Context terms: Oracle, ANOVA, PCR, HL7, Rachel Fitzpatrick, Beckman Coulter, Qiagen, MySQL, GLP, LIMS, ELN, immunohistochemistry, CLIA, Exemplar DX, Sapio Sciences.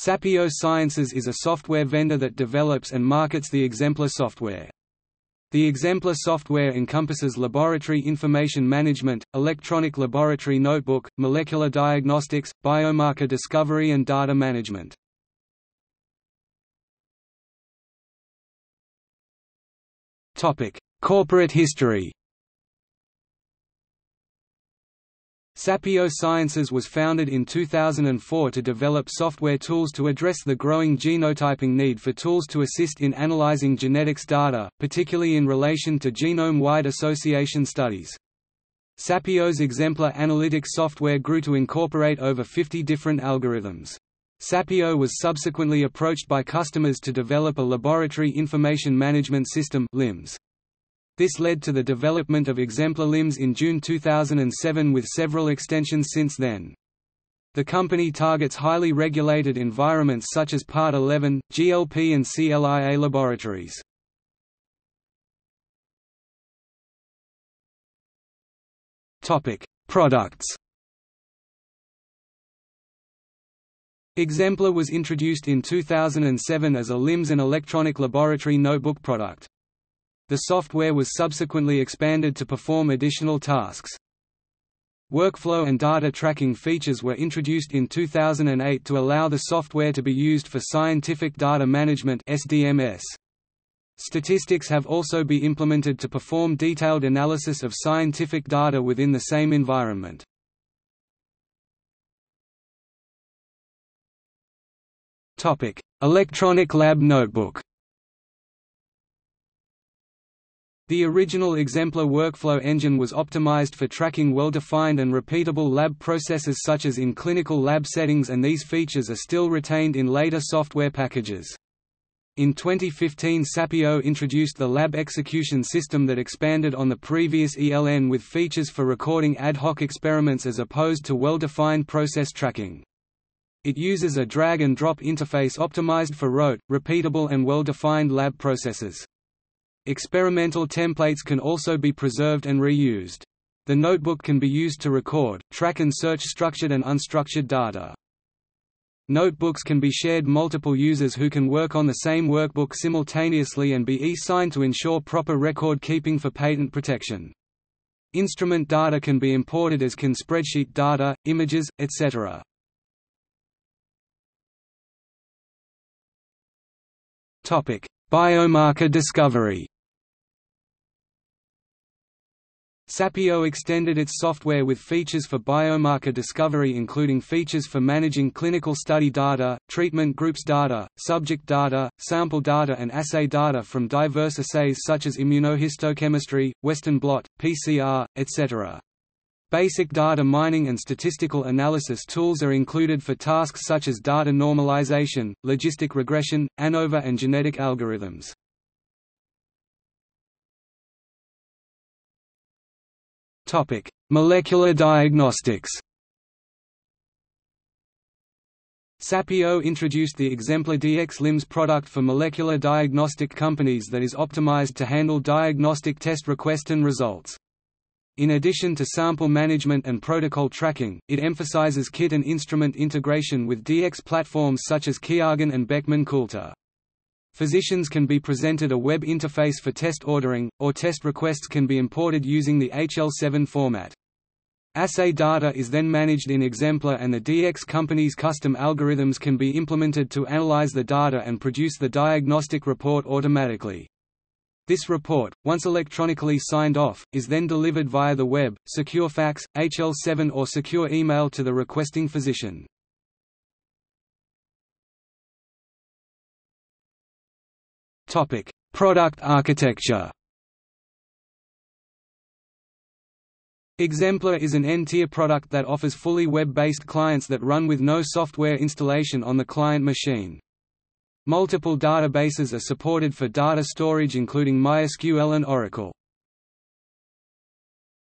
Sapio Sciences is a software vendor that develops and markets the Exemplar software. The Exemplar software encompasses laboratory information management, electronic laboratory notebook, molecular diagnostics, biomarker discovery and data management. Corporate history. Sapio Sciences was founded in 2004 to develop software tools to address the growing genotyping need for tools to assist in analyzing genetics data, particularly in relation to genome-wide association studies. Sapio's Exemplar analytics software grew to incorporate over 50 different algorithms. Sapio was subsequently approached by customers to develop a laboratory information management system (LIMS). This led to the development of Exemplar LIMS in June 2007 with several extensions since then. The company targets highly regulated environments such as Part 11, GLP and CLIA laboratories. Products. Exemplar was introduced in 2007 as a LIMS and electronic laboratory notebook product. The software was subsequently expanded to perform additional tasks. Workflow and data tracking features were introduced in 2008 to allow the software to be used for scientific data management (SDMS). Statistics have also been implemented to perform detailed analysis of scientific data within the same environment. Topic: Electronic Lab Notebook. The original Exemplar workflow engine was optimized for tracking well-defined and repeatable lab processes such as in clinical lab settings, and these features are still retained in later software packages. In 2015, Sapio introduced the lab execution system that expanded on the previous ELN with features for recording ad hoc experiments as opposed to well-defined process tracking. It uses a drag-and-drop interface optimized for rote, repeatable and well-defined lab processes. Experimental templates can also be preserved and reused. The notebook can be used to record, track and search structured and unstructured data. Notebooks can be shared with multiple users who can work on the same workbook simultaneously and be e-signed to ensure proper record keeping for patent protection. Instrument data can be imported as can spreadsheet data, images, etc. Biomarker discovery. Sapio extended its software with features for biomarker discovery, including features for managing clinical study data, treatment groups data, subject data, sample data and assay data from diverse assays such as immunohistochemistry, Western blot, PCR, etc. Basic data mining and statistical analysis tools are included for tasks such as data normalization, logistic regression, ANOVA and genetic algorithms. Molecular diagnostics. Sapio introduced the Exemplar DX LIMS product for molecular diagnostic companies that is optimized to handle diagnostic test requests and results. In addition to sample management and protocol tracking, it emphasizes kit and instrument integration with DX platforms such as Qiagen and Beckman Coulter. Physicians can be presented a web interface for test ordering, or test requests can be imported using the HL7 format. Assay data is then managed in Exemplar, and the DX company's custom algorithms can be implemented to analyze the data and produce the diagnostic report automatically. This report, once electronically signed off, is then delivered via the web, secure fax, HL7 or secure email to the requesting physician. Product architecture. Exemplar is an N-tier product that offers fully web-based clients that run with no software installation on the client machine. Multiple databases are supported for data storage including MySQL and Oracle.